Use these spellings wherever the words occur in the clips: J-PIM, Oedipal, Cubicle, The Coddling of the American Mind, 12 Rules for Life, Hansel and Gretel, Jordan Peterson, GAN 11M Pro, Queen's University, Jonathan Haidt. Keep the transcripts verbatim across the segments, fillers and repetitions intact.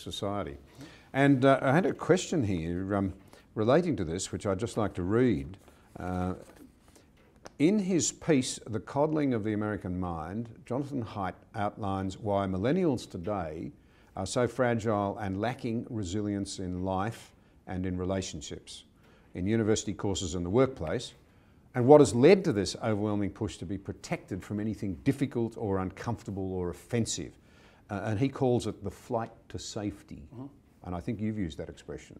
society. And uh, I had a question here um, relating to this, which I'd just like to read. Uh, in his piece, The Coddling of the American Mind, Jonathan Haidt outlines why millennials today are so fragile and lacking resilience in life and in relationships, in university courses and the workplace, and what has led to this overwhelming push to be protected from anything difficult or uncomfortable or offensive. Uh, and he calls it the flight to safety. Mm-hmm. And I think you've used that expression.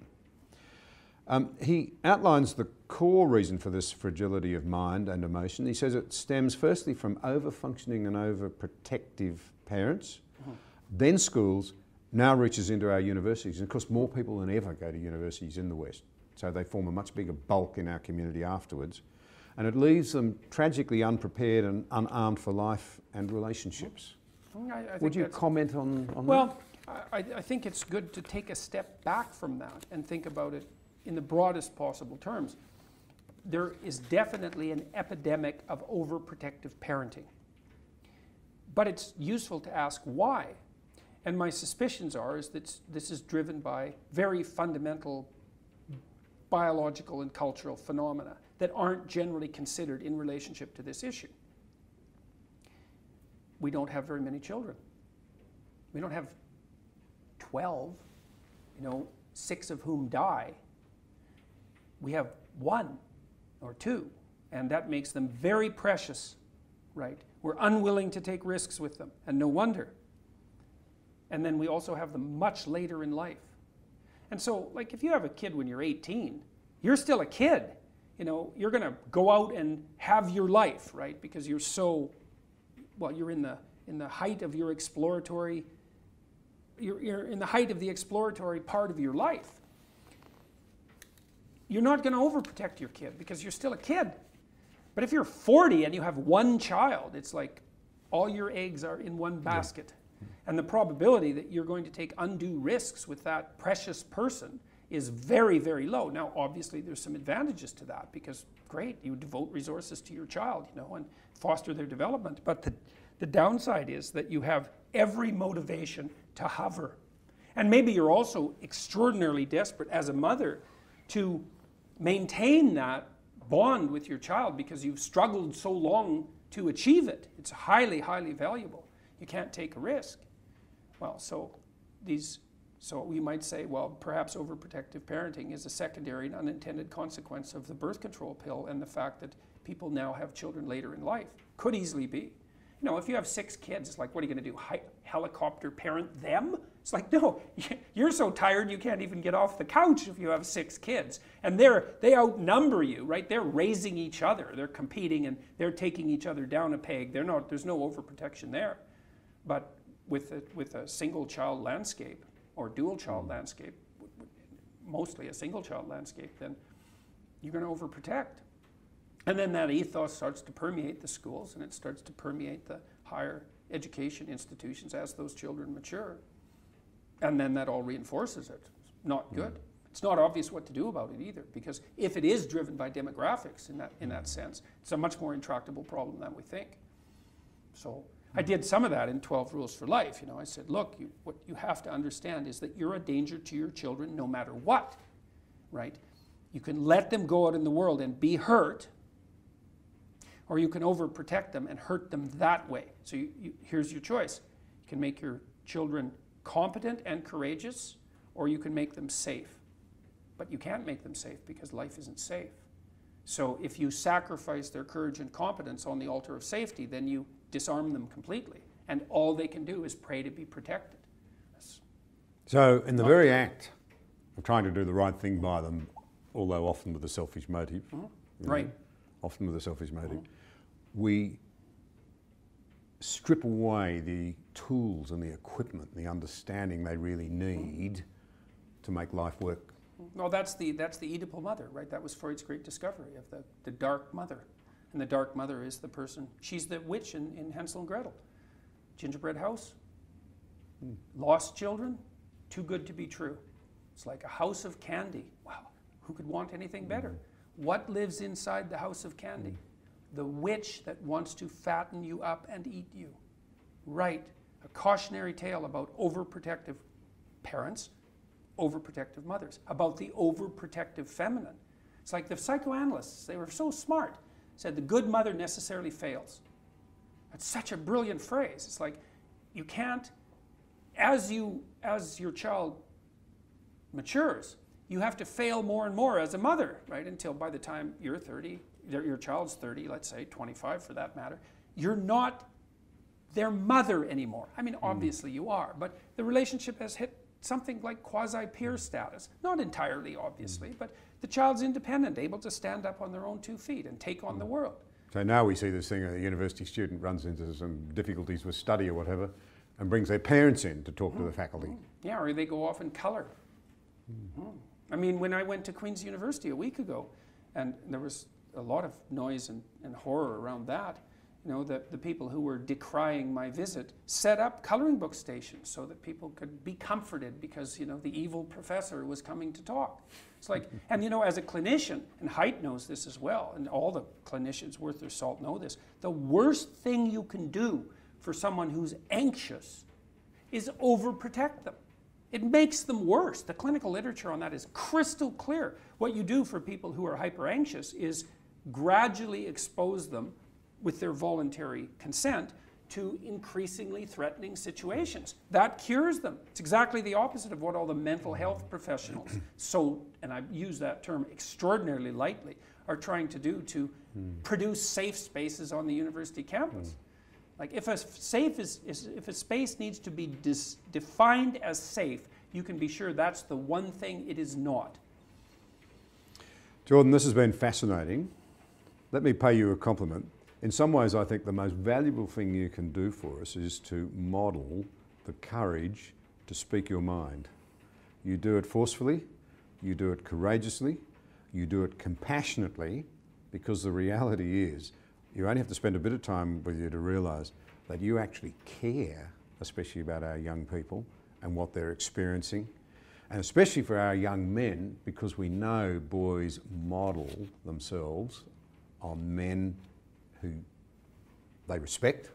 Um, he outlines the core reason for this fragility of mind and emotion. He says it stems firstly from over-functioning and over-protective parents, mm-hmm. then schools, now reaches into our universities. And of course, more people than ever go to universities in the West. So they form a much bigger bulk in our community afterwards. And it leaves them tragically unprepared and unarmed for life and relationships. I, I Would you comment on, on well, that? Well, I, I think it's good to take a step back from that and think about it in the broadest possible terms. There is definitely an epidemic of overprotective parenting. But it's useful to ask why. And my suspicions are is that this is driven by very fundamental biological and cultural phenomena that aren't generally considered in relationship to this issue. We don't have very many children. We don't have twelve, you know, six of whom die. We have one or two, and that makes them very precious, right? We're unwilling to take risks with them, and no wonder. And then we also have them much later in life. And so, like, if you have a kid when you're eighteen, you're still a kid. You know, you're going to go out and have your life, right? Because you're so, well, you're in the in the height of your exploratory, you're, you're in the height of the exploratory part of your life. You're not going to overprotect your kid because you're still a kid. But if you're forty and you have one child, it's like all your eggs are in one basket. Yeah. And the probability that you're going to take undue risks with that precious person is very, very low. Now, obviously, there's some advantages to that because, great, you devote resources to your child, you know, and foster their development. But the, the downside is that you have every motivation to hover. And maybe you're also extraordinarily desperate as a mother to maintain that bond with your child because you've struggled so long to achieve it. It's highly, highly valuable. You can't take a risk. Well, so these... So we might say, well, perhaps overprotective parenting is a secondary and unintended consequence of the birth control pill and the fact that people now have children later in life. Could easily be. You know, if you have six kids, it's like, what are you going to do, helicopter parent them? It's like, no, you're so tired you can't even get off the couch if you have six kids. And they're, they outnumber you, right? They're raising each other. They're competing and they're taking each other down a peg. They're not, there's no overprotection there. But with a, with a single child landscape, or dual child landscape, mostly a single child landscape, then you're going to overprotect. And then that ethos starts to permeate the schools and it starts to permeate the higher education institutions as those children mature. And then that all reinforces it. It's not good. It's not obvious what to do about it either, because if it is driven by demographics in that, in that sense, it's a much more intractable problem than we think. So I did some of that in twelve rules for life. You know, I said, look, you, what you have to understand is that you're a danger to your children no matter what, right? You can let them go out in the world and be hurt, or you can overprotect them and hurt them that way. So you, you, here's your choice. You can make your children competent and courageous, or you can make them safe. But you can't make them safe because life isn't safe. So if you sacrifice their courage and competence on the altar of safety, then you disarm them completely, and all they can do is pray to be protected. That's so in the very true. act of trying to do the right thing by them, although often with a selfish motive, mm-hmm. you know, right. often with a selfish motive, mm-hmm. we strip away the tools and the equipment, the understanding they really need mm-hmm. to make life work. Well, that's the, that's the Oedipal mother, right? That was Freud's great discovery of the, the dark mother. And the dark mother is the person, she's the witch in, in Hansel and Gretel. Gingerbread house, mm. lost children, too good to be true. It's like a house of candy. Wow, who could want anything better? What lives inside the house of candy? Mm. The witch that wants to fatten you up and eat you. Right, a cautionary tale about overprotective parents, overprotective mothers, about the overprotective feminine. It's like the psychoanalysts, they were so smart, said the good mother necessarily fails. That's such a brilliant phrase. It's like you can't, as you, as your child matures, you have to fail more and more as a mother, right? Until by the time you're thirty, your child's thirty, let's say, twenty-five for that matter, you're not their mother anymore. I mean, obviously you are, but the relationship has hit something like quasi-peer status. Not entirely, obviously, but the child's independent, able to stand up on their own two feet and take on the world. So now we see this thing, a university student runs into some difficulties with study or whatever, and brings their parents in to talk mm-hmm. to the faculty. Mm-hmm. Yeah, or they go off and color. Mm-hmm. Mm-hmm. I mean, when I went to Queen's University a week ago, and there was a lot of noise and, and horror around that, you know, the, the people who were decrying my visit set up coloring book stations so that people could be comforted because, you know, the evil professor was coming to talk. It's like, and you know, as a clinician, and Haidt knows this as well, and all the clinicians worth their salt know this, the worst thing you can do for someone who's anxious is overprotect them. It makes them worse. The clinical literature on that is crystal clear. What you do for people who are hyper anxious is gradually expose them with their voluntary consent to increasingly threatening situations. That cures them. It's exactly the opposite of what all the mental health professionals, so, and I use that term extraordinarily lightly, are trying to do to mm. produce safe spaces on the university campus. Mm. Like if a safe is, is if a space needs to be dis, defined as safe, you can be sure that's the one thing it is not. Jordan, this has been fascinating. Let me pay you a compliment. In some ways, I think the most valuable thing you can do for us is to model the courage to speak your mind. You do it forcefully, you do it courageously, you do it compassionately, because the reality is you only have to spend a bit of time with you to realise that you actually care, especially about our young people and what they're experiencing, and especially for our young men, because we know boys model themselves on men who they respect.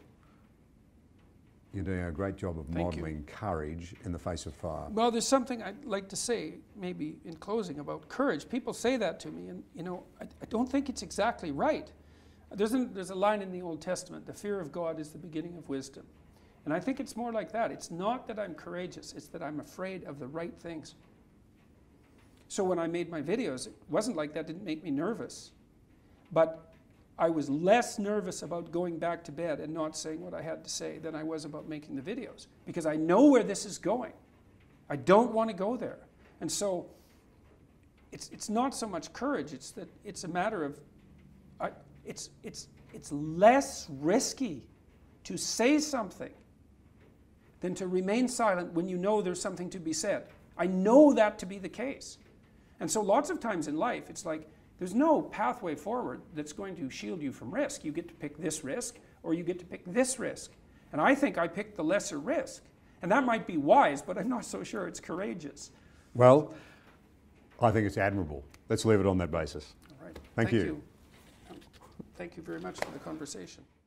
You're doing a great job of modelling courage in the face of fire. Well, there's something I'd like to say, maybe in closing, about courage. People say that to me, and you know, I, I don't think it's exactly right. There's a, there's a line in the Old Testament, the fear of God is the beginning of wisdom. And I think it's more like that. It's not that I'm courageous, it's that I'm afraid of the right things. So when I made my videos, it wasn't like that, it didn't make me nervous. But I was less nervous about going back to bed and not saying what I had to say than I was about making the videos. Because I know where this is going. I don't want to go there. And so it's, it's not so much courage, it's that it's a matter of... I, It's, it's, it's less risky to say something than to remain silent when you know there's something to be said. I know that to be the case. And so lots of times in life, it's like there's no pathway forward that's going to shield you from risk. You get to pick this risk or you get to pick this risk. And I think I picked the lesser risk. And that might be wise, but I'm not so sure it's courageous. Well, I think it's admirable. Let's leave it on that basis. All right. Thank, Thank you. you. Thank you very much for the conversation.